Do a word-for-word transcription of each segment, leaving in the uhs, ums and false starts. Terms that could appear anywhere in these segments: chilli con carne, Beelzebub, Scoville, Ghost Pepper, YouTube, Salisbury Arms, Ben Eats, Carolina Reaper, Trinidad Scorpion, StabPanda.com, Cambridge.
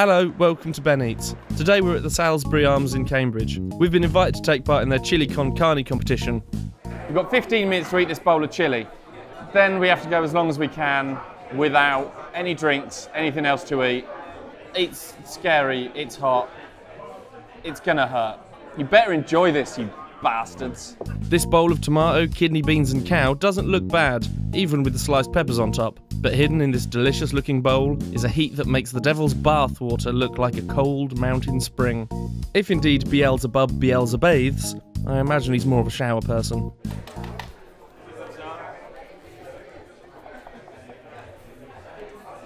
Hello, welcome to Ben Eats. Today we're at the Salisbury Arms in Cambridge. We've been invited to take part in their chili con carne competition. We've got fifteen minutes to eat this bowl of chili. Then we have to go as long as we can without any drinks, anything else to eat. It's scary, it's hot, it's gonna hurt. You better enjoy this, you bastards. This bowl of tomato, kidney beans and cow doesn't look bad, even with the sliced peppers on top. But hidden in this delicious looking bowl is a heat that makes the devil's bathwater look like a cold mountain spring. If indeed Beelzebub Beelzebathes, I imagine he's more of a shower person.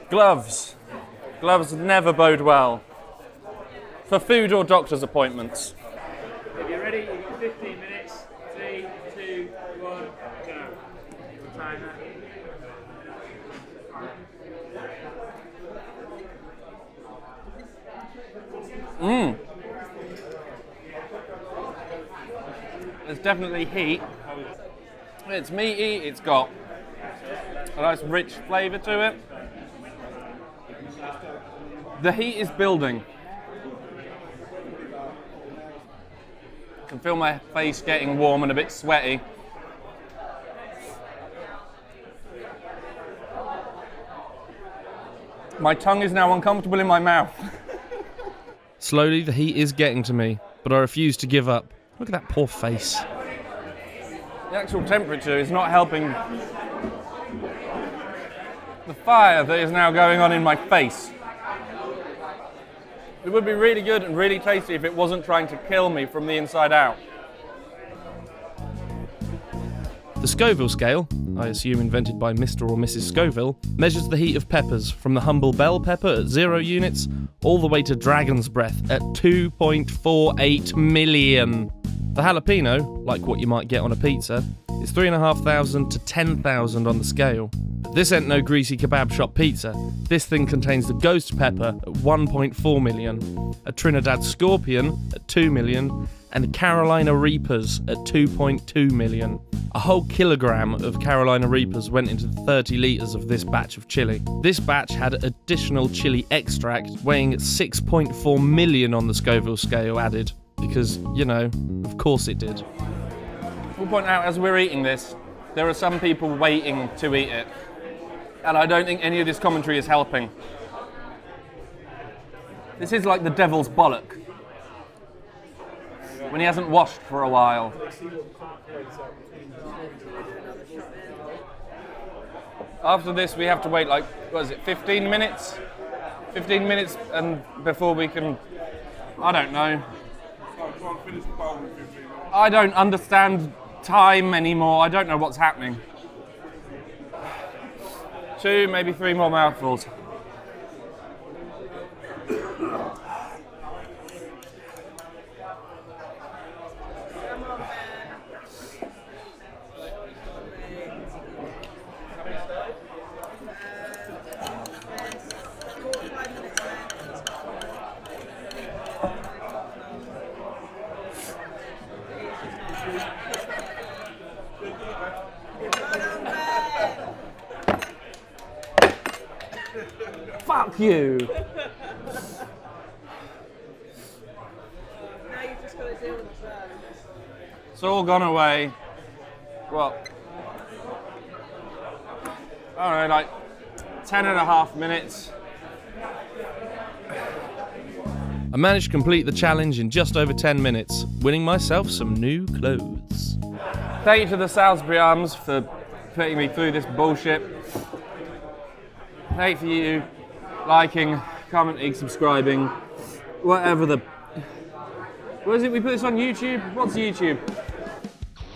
Gloves. Gloves never bode well. For food or doctor's appointments. If you're ready, you've got fifteen minutes. Three, two, one, go. Timer. Mmm. There's definitely heat. It's meaty, it's got a nice rich flavour to it. The heat is building. I can feel my face getting warm and a bit sweaty. My tongue is now uncomfortable in my mouth. Slowly, the heat is getting to me, but I refuse to give up. Look at that poor face. The actual temperature is not helping. The fire that is now going on in my face. It would be really good and really tasty if it wasn't trying to kill me from the inside out. The Scoville scale, I assume invented by Mister or Missus Scoville, measures the heat of peppers from the humble bell pepper at zero units all the way to dragon's breath at two point four eight million. The jalapeno, like what you might get on a pizza, is three thousand five hundred to ten thousand on the scale. This ain't no greasy kebab shop pizza. This thing contains the ghost pepper at one point four million, a Trinidad Scorpion at two million, and Carolina Reapers at two point two million. A whole kilogram of Carolina Reapers went into the thirty litres of this batch of chili. This batch had additional chili extract weighing six point four million on the Scoville scale added, because, you know, of course it did. We'll point out, as we're eating this, there are some people waiting to eat it, and I don't think any of this commentary is helping. This is like the devil's bollock, when he hasn't washed for a while. After this we have to wait like, what is it, fifteen minutes? fifteen minutes and before we can, I don't know. I don't understand time anymore, I don't know what's happening. Two, maybe three more mouthfuls. Fuck you! Now you've just got to deal with it. It's all gone away. Well, I don't know, like ten and a half minutes. I managed to complete the challenge in just over ten minutes, winning myself some new clothes. Thank you to the Salisbury Arms for putting me through this bullshit. Thank you for you liking, commenting, subscribing, whatever the... Where is it we put this on YouTube? What's YouTube?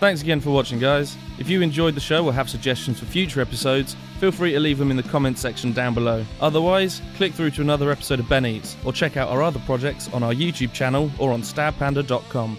Thanks again for watching, guys. If you enjoyed the show or have suggestions for future episodes, feel free to leave them in the comment section down below. Otherwise, click through to another episode of Ben Eats, or check out our other projects on our YouTube channel or on Stab Panda dot com.